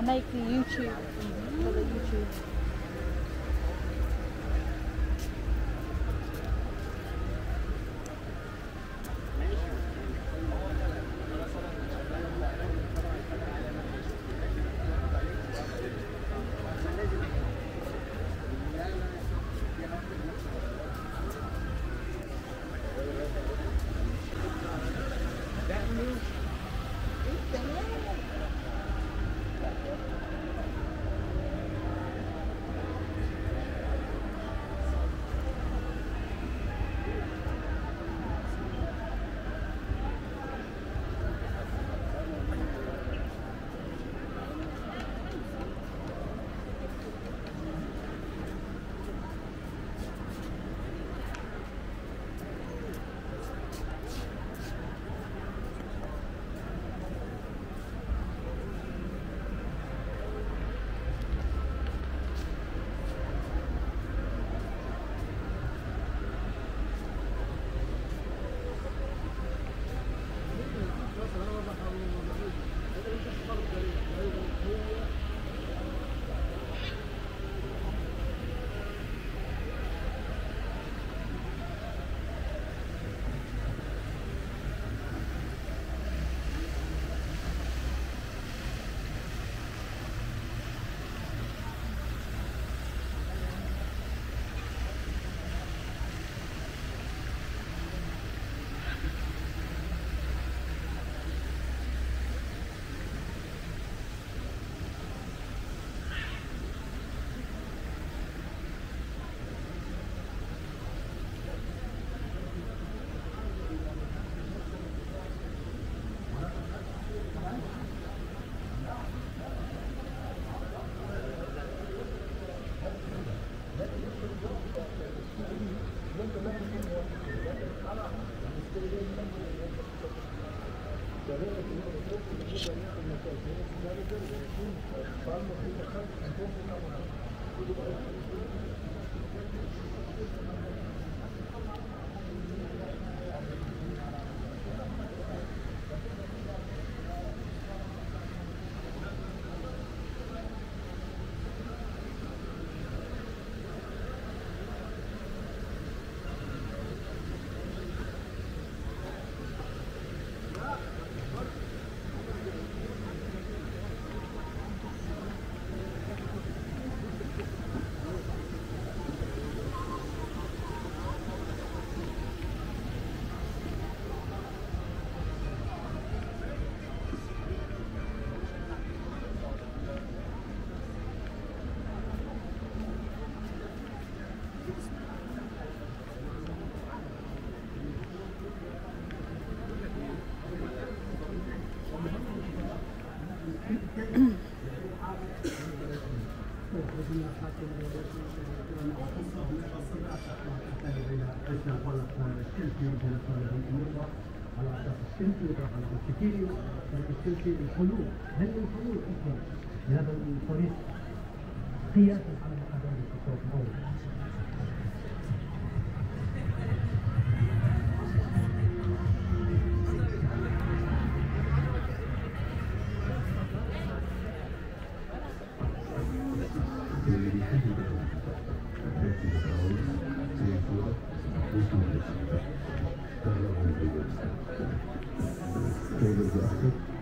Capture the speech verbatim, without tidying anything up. I make the YouTube for the YouTube. في الحلول هل الحلول أكثر لهذا الطريق قياسا على الأداء في الصوت الأول.